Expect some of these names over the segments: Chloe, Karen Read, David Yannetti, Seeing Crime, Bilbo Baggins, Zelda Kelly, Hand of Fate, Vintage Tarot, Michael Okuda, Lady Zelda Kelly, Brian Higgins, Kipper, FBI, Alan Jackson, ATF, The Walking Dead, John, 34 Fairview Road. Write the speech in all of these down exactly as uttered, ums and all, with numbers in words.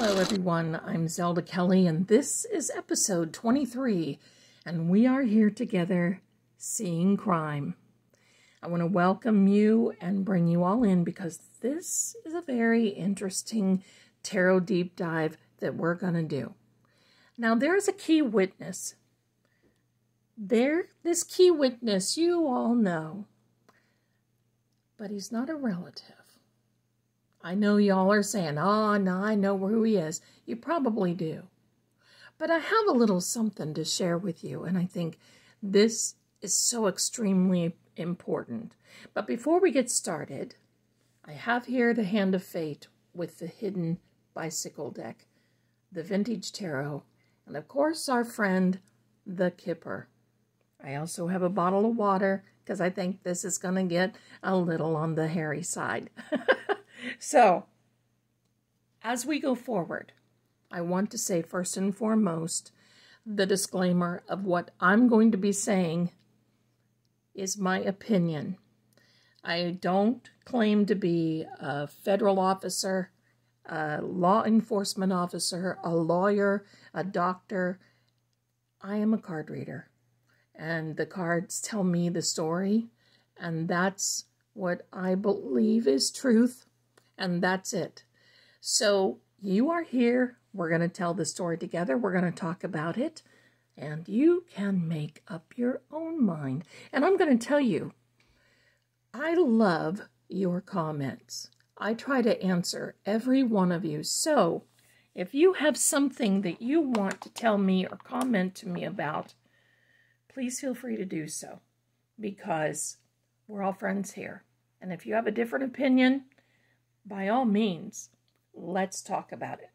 Hello everyone, I'm Zelda Kelly and this is episode twenty-three and we are here together seeing crime. I want to welcome you and bring you all in because this is a very interesting tarot deep dive that we're going to do. Now there's a key witness. There, this key witness you all know, but he's not a relative. I know y'all are saying, oh, no, I know who he is. You probably do. But I have a little something to share with you, and I think this is so extremely important. But before we get started, I have here the Hand of Fate with the Hidden Bicycle deck, the Vintage Tarot, and of course our friend, the Kipper. I also have a bottle of water, because I think this is going to get a little on the hairy side. So, as we go forward, I want to say first and foremost, the disclaimer of what I'm going to be saying is my opinion. I don't claim to be a federal officer, a law enforcement officer, a lawyer, a doctor. I am a card reader, and the cards tell me the story, and that's what I believe is truth. And that's it. So you are here. We're going to tell the story together. We're going to talk about it. And you can make up your own mind. And I'm going to tell you, I love your comments. I try to answer every one of you. So if you have something that you want to tell me or comment to me about, please feel free to do so. Because we're all friends here. And if you have a different opinion, by all means, let's talk about it.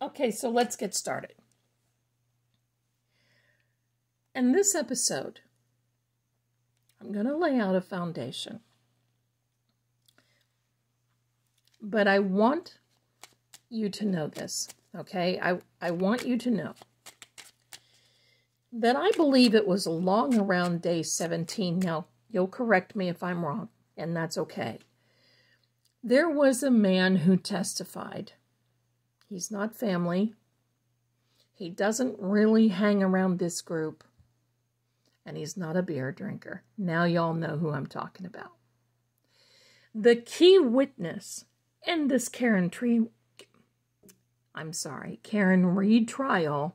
Okay, so let's get started. In this episode, I'm going to lay out a foundation. But I want you to know this, okay? I, I want you to know that I believe it was long around day seventeen now. You'll correct me if I'm wrong, and that's okay. There was a man who testified. He's not family. He doesn't really hang around this group. And he's not a beer drinker. Now y'all know who I'm talking about. The key witness in this Karen Tree... I'm sorry, Karen Read trial,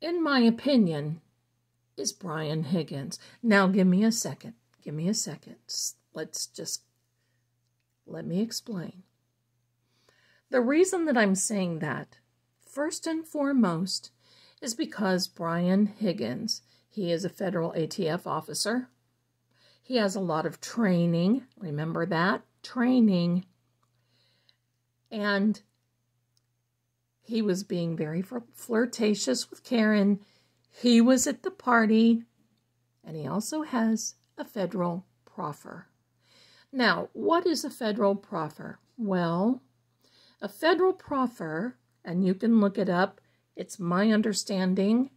in my opinion, is Brian Higgins. Now, give me a second. Give me a second. Let's just, let me explain. The reason that I'm saying that, first and foremost, is because Brian Higgins, he is a federal A T F officer. He has a lot of training. Remember that? Training. And he was being very flirtatious with Karen. He was at the party, and he also has a federal proffer. Now, what is a federal proffer? Well, a federal proffer, and you can look it up, it's my understanding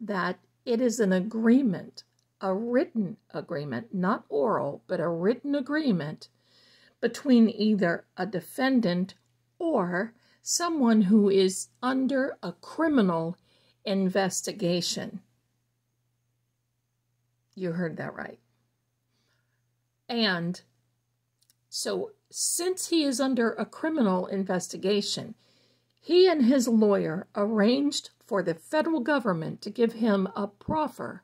that it is an agreement, a written agreement, not oral, but a written agreement between either a defendant or someone who is under a criminal investigation. You heard that right. And so since he is under a criminal investigation, he and his lawyer arranged for the federal government to give him a proffer.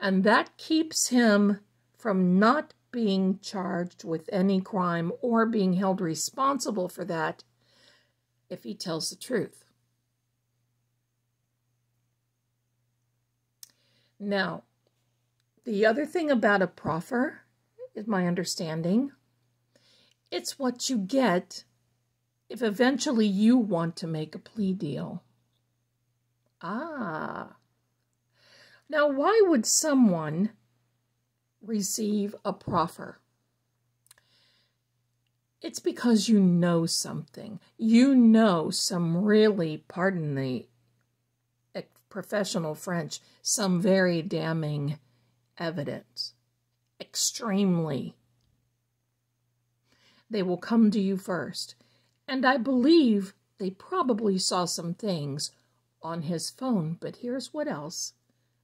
And that keeps him from not being charged with any crime or being held responsible for that if he tells the truth. Now, the other thing about a proffer, is my understanding, it's what you get if eventually you want to make a plea deal. Ah. Now, why would someone receive a proffer? It's because you know something. You know some really, pardon the professional French, some very damning evidence. Extremely they will come to you first. And I believe they probably saw some things on his phone. But here's what else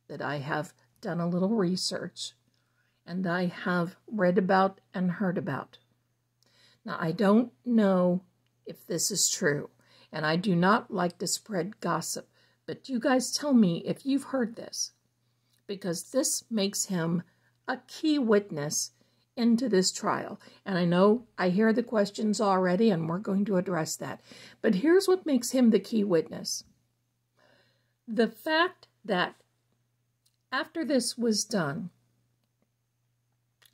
that I have done a little research and I have read about and heard about. Now, I don't know if this is true, and I do not like to spread gossip, but you guys tell me if you've heard this, because this makes him a key witness into this trial. And I know I hear the questions already, and we're going to address that. But here's what makes him the key witness. The fact that after this was done,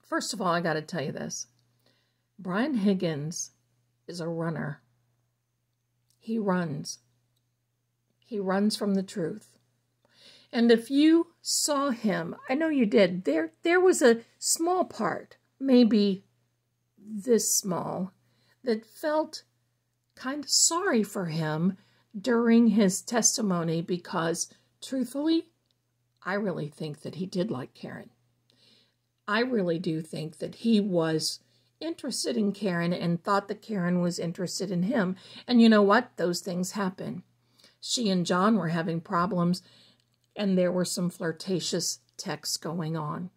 first of all, I got to tell you this. Brian Higgins is a runner. He runs. He runs from the truth. And if you saw him, I know you did, there, there was a small part, maybe this small, that felt kind of sorry for him during his testimony because, truthfully, I really think that he did like Karen. I really do think that he was interested in Karen and thought that Karen was interested in him. And you know what? Those things happen. She and John were having problems, and there were some flirtatious texts going on.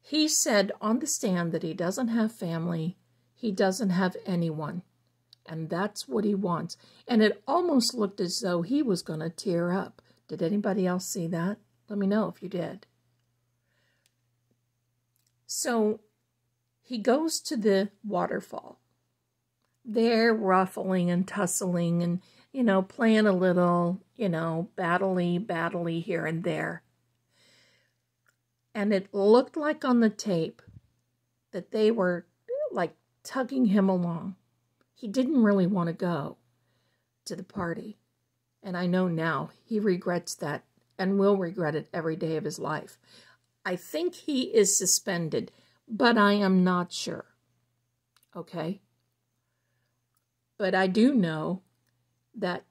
He said on the stand that he doesn't have family. He doesn't have anyone. And that's what he wants. And it almost looked as though he was going to tear up. Did anybody else see that? Let me know if you did. So he goes to the waterfall. They're ruffling and tussling and, you know, playing a little, you know, battley, battley here and there. And it looked like on the tape that they were, like, tugging him along. He didn't really want to go to the party. And I know now he regrets that and will regret it every day of his life. I think he is suspended, but I am not sure, okay? But I do know that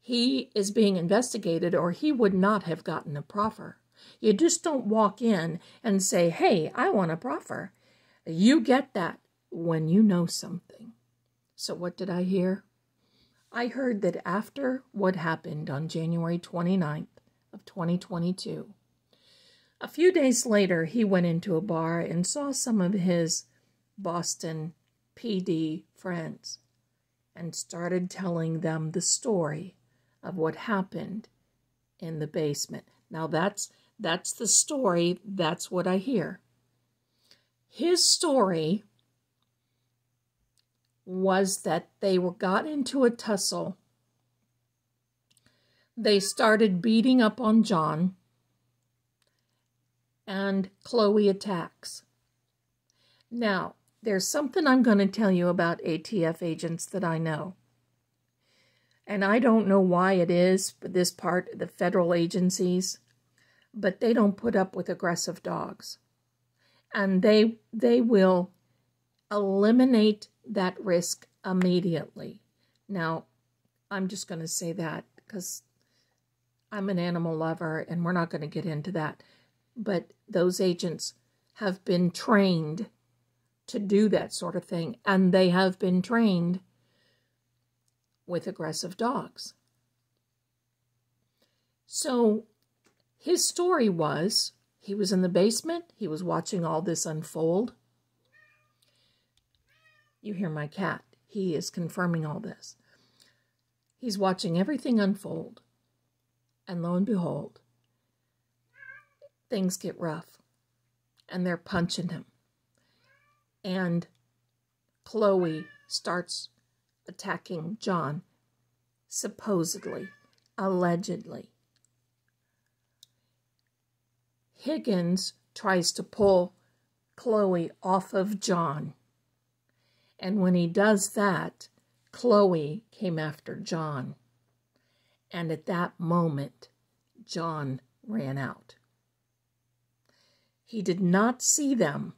he is being investigated, or he would not have gotten a proffer. You just don't walk in and say, hey, I want a proffer. You get that when you know something. So what did I hear? I heard that after what happened on January twenty-ninth of twenty twenty-two, a few days later, he went into a bar and saw some of his Boston P D friends and started telling them the story of what happened in the basement. Now, that's, that's the story. That's what I hear. His story was that they were got into a tussle. They started beating up on John. And Chloe attacks. Now, there's something I'm going to tell you about A T F agents that I know. And I don't know why it is, but this part, the federal agencies, but they don't put up with aggressive dogs. And they, they will eliminate that risk immediately. Now, I'm just going to say that because I'm an animal lover and we're not going to get into that. But those agents have been trained to do that sort of thing. And they have been trained with aggressive dogs. So his story was, he was in the basement. He was watching all this unfold. You hear my cat. He is confirming all this. He's watching everything unfold. And lo and behold, things get rough, and they're punching him. And Chloe starts attacking John, supposedly, allegedly. Higgins tries to pull Chloe off of John. And when he does that, Chloe came after John. And at that moment, John ran out. He did not see them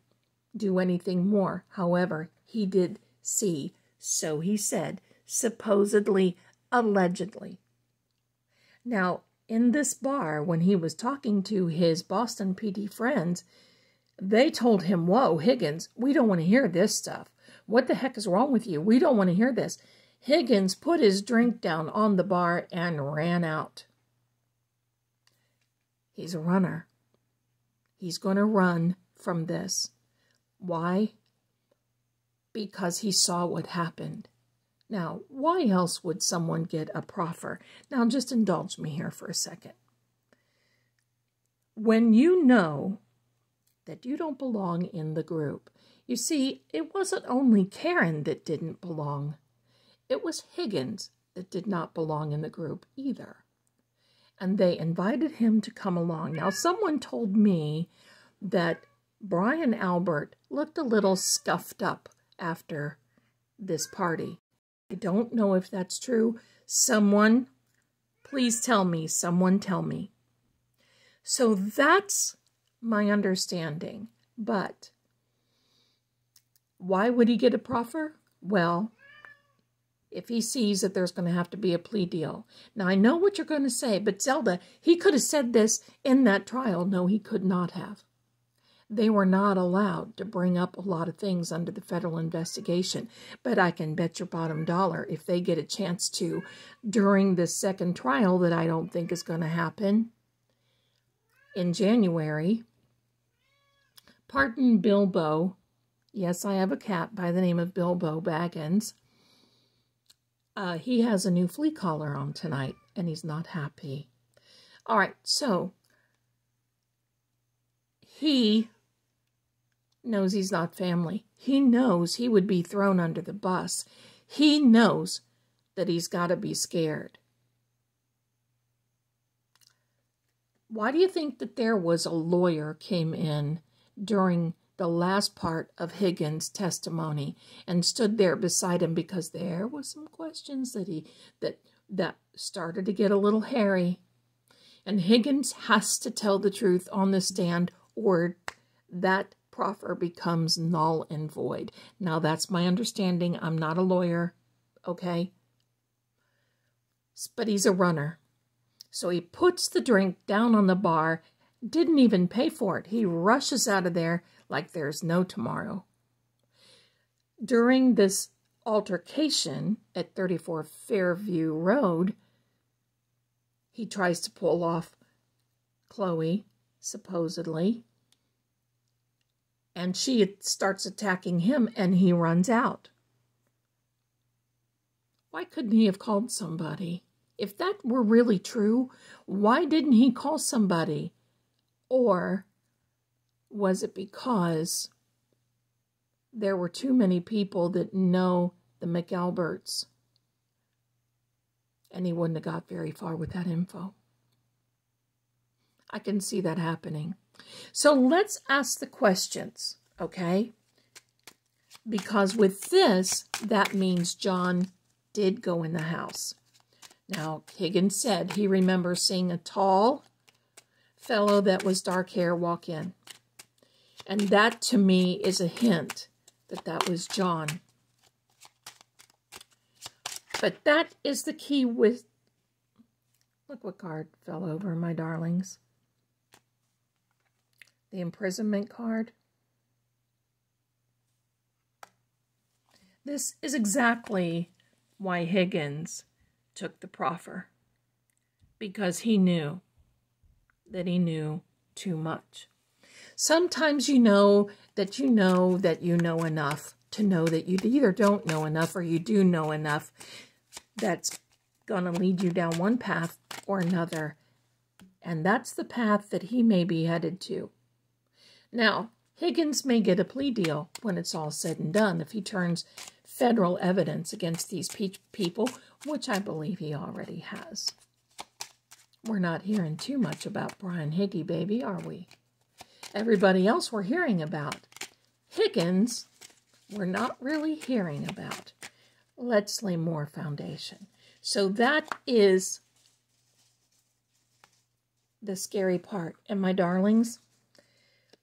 do anything more. However, he did see, so he said, supposedly, allegedly. Now, in this bar, when he was talking to his Boston P D friends, they told him, whoa, Higgins, we don't want to hear this stuff. What the heck is wrong with you? We don't want to hear this. Higgins put his drink down on the bar and ran out. He's a runner. He's going to run from this. Why? Because he saw what happened. Now, why else would someone get a proffer? Now, just indulge me here for a second. When you know that you don't belong in the group, you see, it wasn't only Karen that didn't belong. It was Higgins that did not belong in the group either. And they invited him to come along. Now, someone told me that Brian Albert looked a little scuffed up after this party. I don't know if that's true. Someone, please tell me. Someone tell me. So that's my understanding. But why would he get a proffer? Well, if he sees that there's going to have to be a plea deal. Now, I know what you're going to say, but Zelda, he could have said this in that trial. No, he could not have. They were not allowed to bring up a lot of things under the federal investigation. But I can bet your bottom dollar, if they get a chance to during this second trial that I don't think is going to happen in January, pardon Bilbo. Yes, I have a cat by the name of Bilbo Baggins. Uh, he has a new flea collar on tonight, and he's not happy. All right, so he knows he's not family. He knows he would be thrown under the bus. He knows that he's got to be scared. Why do you think that there was a lawyer came in during the last part of Higgins' testimony and stood there beside him? Because there was some questions that he that that started to get a little hairy, and Higgins has to tell the truth on the stand or that proffer becomes null and void. Now, that's my understanding. I'm not a lawyer, okay? But he's a runner. So he puts the drink down on the bar, didn't even pay for it. He rushes out of there like there's no tomorrow. During this altercation at thirty-four Fairview Road, he tries to pull off Chloe, supposedly, and she starts attacking him, and he runs out. Why couldn't he have called somebody? If that were really true, why didn't he call somebody? Or was it because there were too many people that know the McAlberts, and he wouldn't have got very far with that info? I can see that happening. So let's ask the questions, okay? Because with this, that means John did go in the house. Now, Higgins said he remembers seeing a tall fellow that was dark hair walk in. And that, to me, is a hint that that was John. But that is the key with... Look what card fell over, my darlings. The imprisonment card. This is exactly why Higgins took the proffer, because he knew that he knew too much. Sometimes you know that you know that you know enough to know that you either don't know enough or you do know enough. That's going to lead you down one path or another, and that's the path that he may be headed to. Now, Higgins may get a plea deal when it's all said and done if he turns federal evidence against these pe people, which I believe he already has. We're not hearing too much about Brian Higgy, baby, are we? Everybody else we're hearing about. Higgins, we're not really hearing about. Let's lay more foundation. So that is the scary part. And my darlings,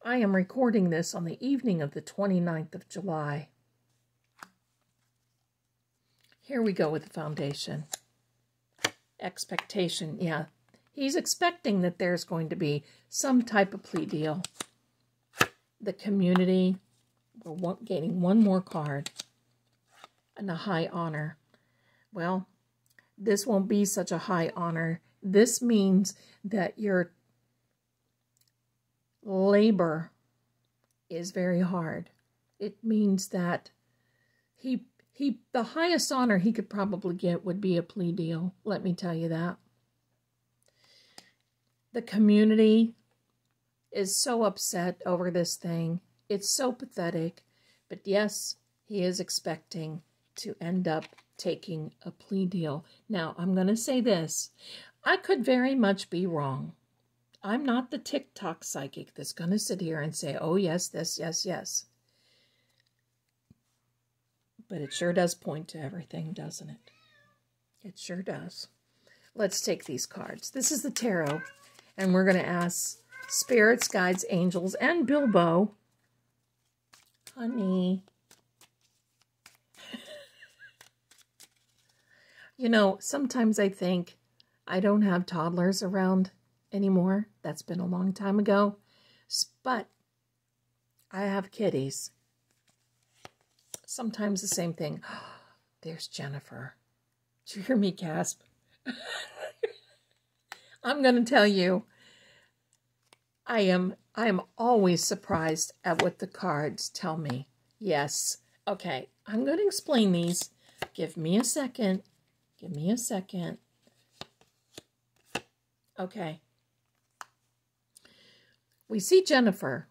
I am recording this on the evening of the twenty-ninth of July. Here we go with the foundation. Expectation, yeah. He's expecting that there's going to be some type of plea deal. The community, we're getting one more card. and a high honor. Well, this won't be such a high honor. This means that your labor is very hard. It means that he he the highest honor he could probably get would be a plea deal. Let me tell you that. The community is so upset over this thing. It's so pathetic. But yes, he is expecting to end up taking a plea deal. Now, I'm going to say this. I could very much be wrong. I'm not the TikTok psychic that's going to sit here and say, oh, yes, this, yes, yes. But it sure does point to everything, doesn't it? It sure does. Let's take these cards. This is the tarot. And we're going to ask spirits, guides, angels, and Bilbo. Honey. You know, sometimes I think I don't have toddlers around anymore. That's been a long time ago. But I have kitties. Sometimes the same thing. Oh, there's Jennifer. Did you hear me gasp? I'm going to tell you, I am I am always surprised at what the cards tell me. Yes. Okay, I'm going to explain these. Give me a second. Give me a second. Okay. We see Jennifer.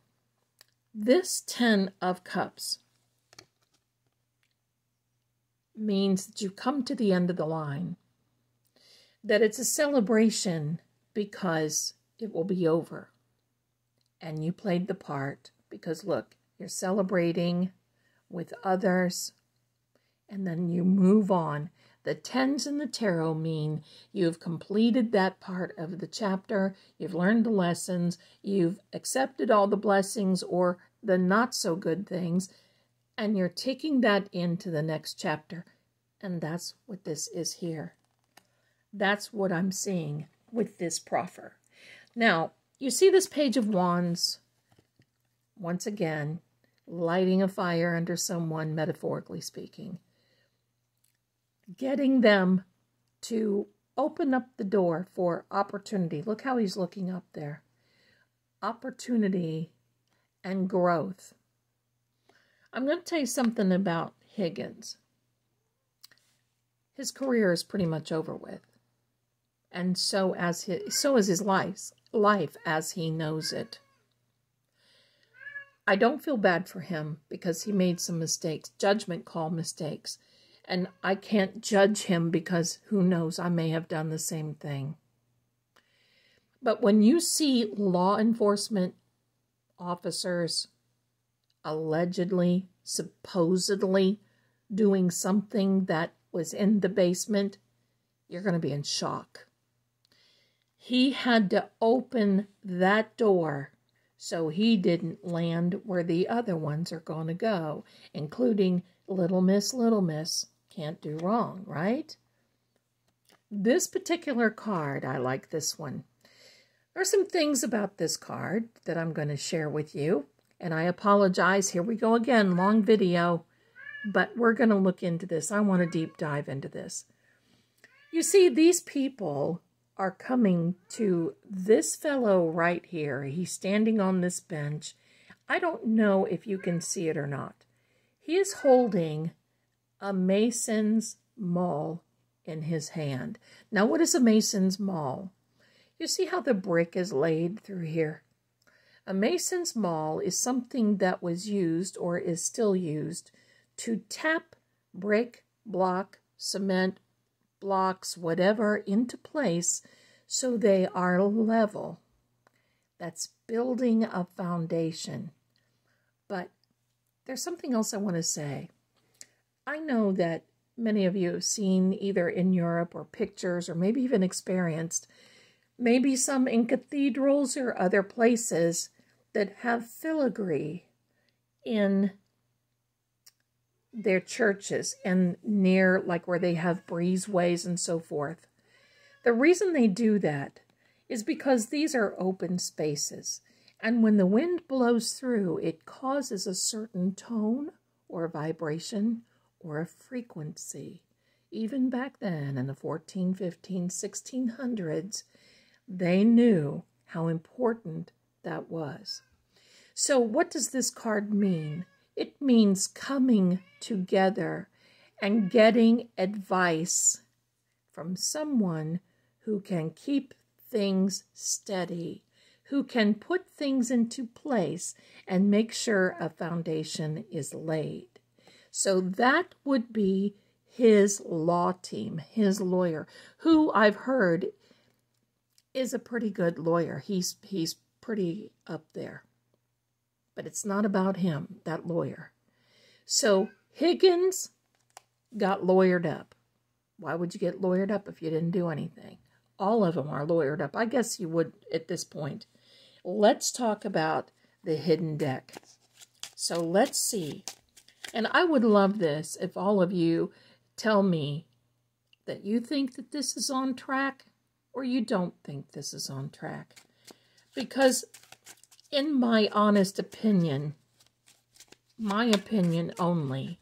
This Ten of Cups means that you come to the end of the line. That it's a celebration because it will be over. And you played the part because, look, you're celebrating with others and then you move on. The tens in the tarot mean you've completed that part of the chapter, you've learned the lessons, you've accepted all the blessings or the not-so-good things, and you're taking that into the next chapter. And that's what this is here. That's what I'm seeing with this proffer. Now, you see this Page of Wands, once again, lighting a fire under someone, metaphorically speaking. Getting them to open up the door for opportunity. Look how he's looking up there. Opportunity and growth. I'm going to tell you something about Higgins. His career is pretty much over with. And so as his, so is his life, life as he knows it. I don't feel bad for him because he made some mistakes, judgment call mistakes. And I can't judge him because who knows, I may have done the same thing. But when you see law enforcement officers allegedly, supposedly doing something that was in the basement, you're going to be in shock. He had to open that door so he didn't land where the other ones are going to go, including Little Miss, Little Miss. Can't do wrong, right? This particular card, I like this one. There are some things about this card that I'm going to share with you. And I apologize. Here we go again. Long video. But we're going to look into this. I want to deep dive into this. You see, these people are coming to this fellow right here. He's standing on this bench. I don't know if you can see it or not. He is holding a mason's maul in his hand. Now, what is a mason's maul? You see how the brick is laid through here? A mason's maul is something that was used or is still used to tap brick, block, cement, blocks, whatever, into place so they are level. That's building a foundation. But there's something else I want to say. I know that many of you have seen either in Europe or pictures or maybe even experienced maybe some in cathedrals or other places that have filigree in their churches and near like where they have breezeways and so forth. The reason they do that is because these are open spaces. And when the wind blows through, it causes a certain tone or vibration or a frequency. Even back then in the fourteen, fifteen, sixteen hundreds, they knew how important that was. So what does this card mean? It means coming together and getting advice from someone who can keep things steady, who can put things into place and make sure a foundation is laid. So that would be his law team, his lawyer, who I've heard is a pretty good lawyer. He's, he's pretty up there. But it's not about him, that lawyer. So Higgins got lawyered up. Why would you get lawyered up if you didn't do anything? All of them are lawyered up. I guess you would at this point. Let's talk about the hidden deck. So let's see. And I would love this if all of you tell me that you think that this is on track or you don't think this is on track. Because in my honest opinion, my opinion only,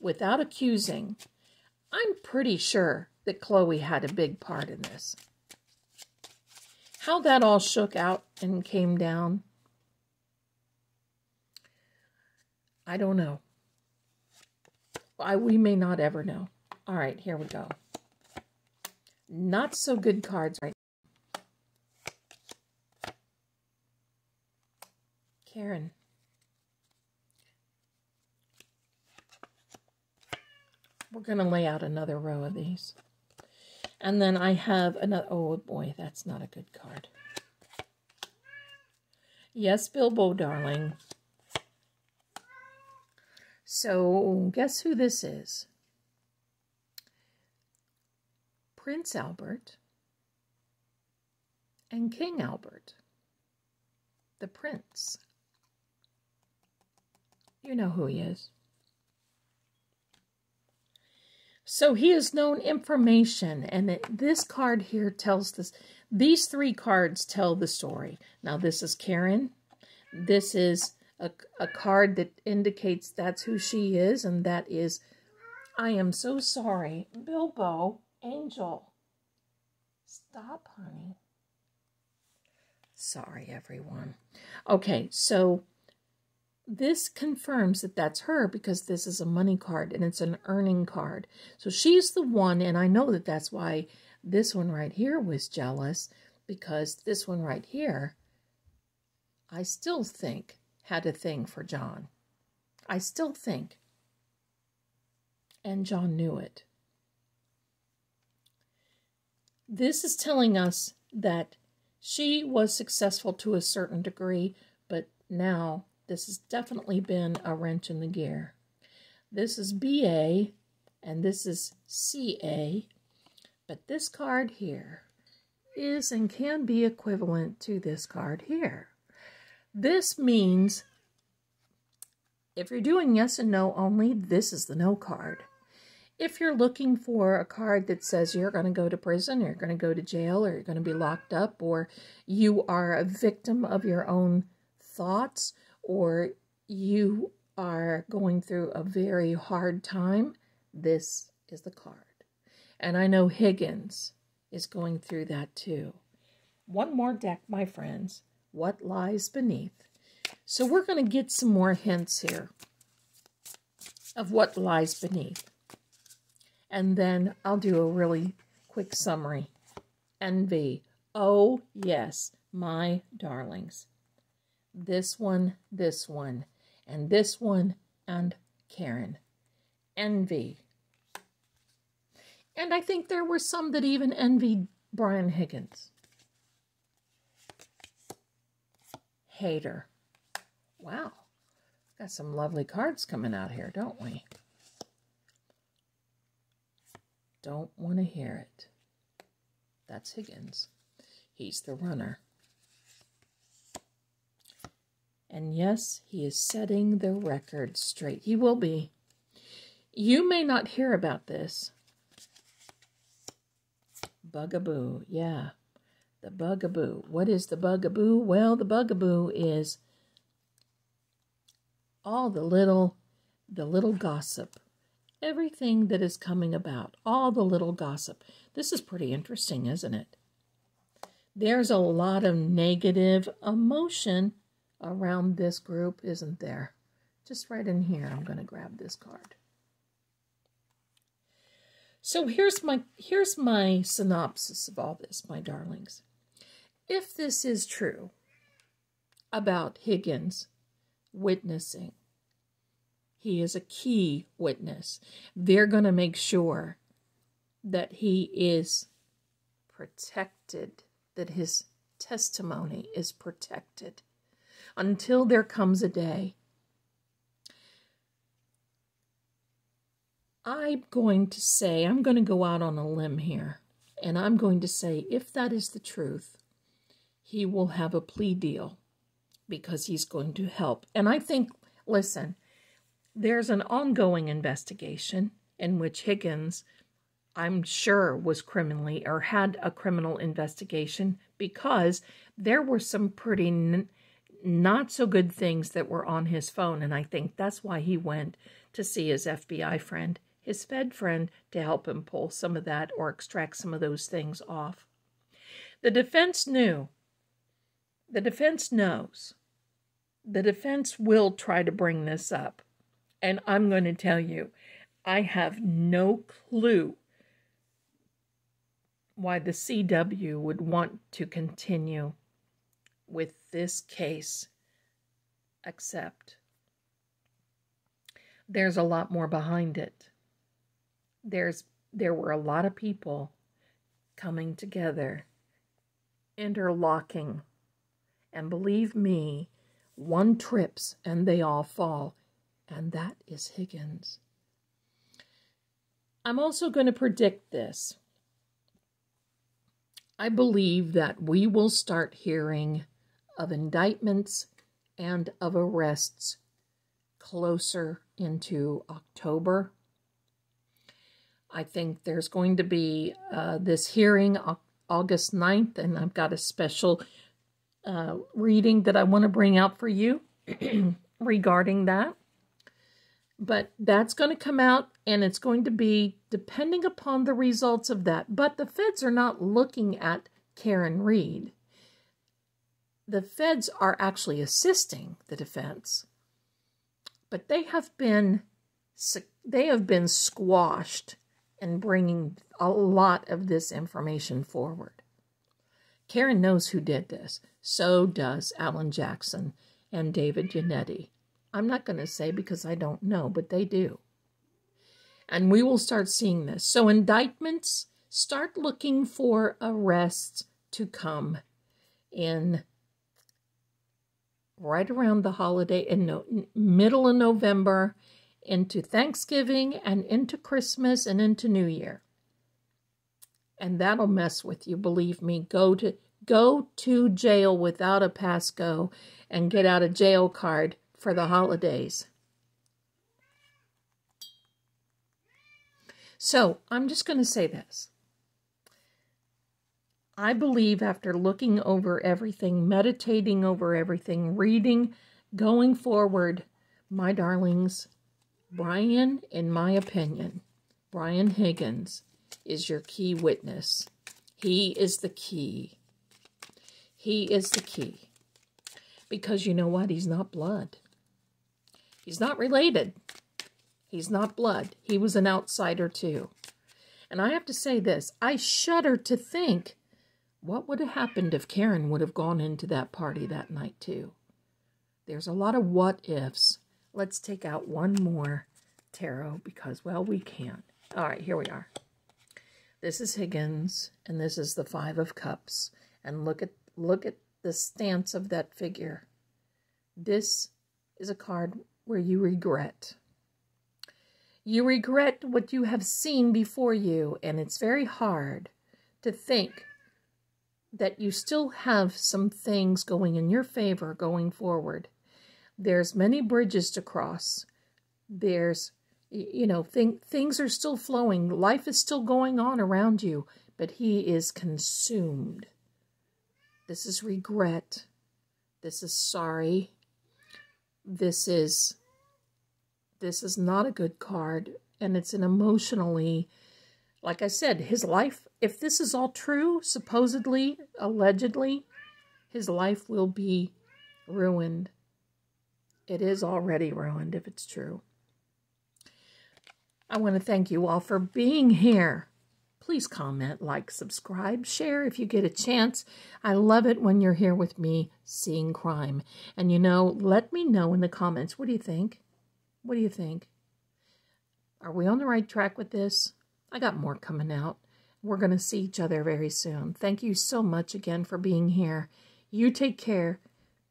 without accusing, I'm pretty sure that Chloe had a big part in this. How that all shook out and came down, I don't know. I, we may not ever know. All right, here we go. Not so good cards right now. Karen. We're going to lay out another row of these. And then I have another... Oh, boy, that's not a good card. Yes, Bilbo, darling. So, guess who this is? Prince Albert and King Albert. The prince. You know who he is. So he is known information, and it, this card here tells this. These three cards tell the story. Now this is Karen. This is a, a card that indicates that's who she is, and that is, I am so sorry, Bilbo, Angel. Stop, honey. Sorry, everyone. Okay, so this confirms that that's her because this is a money card and it's an earning card. So she's the one, and I know that that's why this one right here was jealous, because this one right here, I still think, had a thing for John. I still think. And John knew it. This is telling us that she was successful to a certain degree, but now... this has definitely been a wrench in the gear. This is B A and this is C A. But this card here is and can be equivalent to this card here. This means if you're doing yes and no only, this is the no card. If you're looking for a card that says you're going to go to prison, or you're going to go to jail, or you're going to be locked up, or you are a victim of your own thoughts, or you are going through a very hard time, this is the card. And I know Higgins is going through that too. One more deck, my friends. What lies beneath? So we're going to get some more hints here of what lies beneath. And then I'll do a really quick summary. Envy. Oh, yes, my darlings. This one, this one, and this one, and Karen. Envy. And I think there were some that even envied Brian Higgins. Hater. Wow. Got some lovely cards coming out here, don't we? Don't want to hear it. That's Higgins. He's the runner. And yes, he is setting the record straight. He will be. You may not hear about this. Bugaboo. Yeah. The bugaboo. What is the bugaboo? Well, the bugaboo is all the little, the little gossip, everything that is coming about, all the little gossip. This is pretty interesting, isn't it? There's a lot of negative emotion around this group, isn't there? Just right in here, I'm going to grab this card. So here's my, here's my synopsis of all this, my darlings. If this is true about Higgins witnessing, he is a key witness. They're going to make sure that he is protected, that his testimony is protected until there comes a day. I'm going to say, I'm going to go out on a limb here, and I'm going to say if that is the truth, he will have a plea deal because he's going to help. And I think, listen, there's an ongoing investigation in which Higgins, I'm sure, was criminally or had a criminal investigation because there were some pretty n not so good things that were on his phone. And I think that's why he went to see his F B I friend, his Fed friend, to help him pull some of that or extract some of those things off. The defense knew. The defense knows. The defense will try to bring this up. And I'm going to tell you, I have no clue why the C W would want to continue with this case, except there's a lot more behind it. There's, there were a lot of people coming together, interlocking, and believe me, one trips and they all fall. And that is Higgins. I'm also going to predict this. I believe that we will start hearing of indictments and of arrests closer into October. I think there's going to be uh, this hearing August ninth, and I've got a special uh, reading that I want to bring out for you regarding that. But that's going to come out, and it's going to be depending upon the results of that. But the feds are not looking at Karen Read. The feds are actually assisting the defense. But they have been they have been squashed in bringing a lot of this information forward. Karen knows who did this. So does Alan Jackson and David Yannetti. I'm not going to say because I don't know, but they do. And we will start seeing this. So indictments, start looking for arrests to come in right around the holiday, in no, middle of November, into Thanksgiving and into Christmas and into New Year. And that'll mess with you, believe me. Go to, go to jail without a pass-go and get out a jail card for the holidays. So I'm just going to say this. I believe after looking over everything, meditating over everything, reading, going forward, my darlings, Brian, in my opinion, Brian Higgins is your key witness. He is the key. He is the key. Because you know what? He's not blood. He's not related. He's not blood. He was an outsider too. And I have to say this. I shudder to think what would have happened if Karen would have gone into that party that night too. There's a lot of what ifs. Let's take out one more tarot because, well, we can. All right, here we are. This is Higgins and this is the Five of Cups. And look at, look at the stance of that figure. This is a card where you regret. You regret what you have seen before you, and it's very hard to think that you still have some things going in your favor going forward. There's many bridges to cross. There's, you know, thing, things are still flowing. Life is still going on around you, but he is consumed. This is regret. This is sorry. This is, this is not a good card, and it's an emotionally, like I said, his life, if this is all true, supposedly, allegedly, his life will be ruined. It is already ruined if it's true. I want to thank you all for being here. Please comment, like, subscribe, share if you get a chance. I love it when you're here with me, Seeing Crime. And you know, let me know in the comments. What do you think? What do you think? Are we on the right track with this? I got more coming out. We're going to see each other very soon. Thank you so much again for being here. You take care.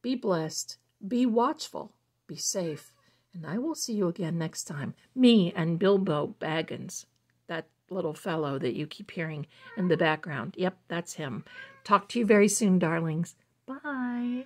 Be blessed. Be watchful. Be safe. And I will see you again next time. Me and Bilbo Baggins. That little fellow that you keep hearing in the background. Yep, that's him. Talk to you very soon, darlings. Bye.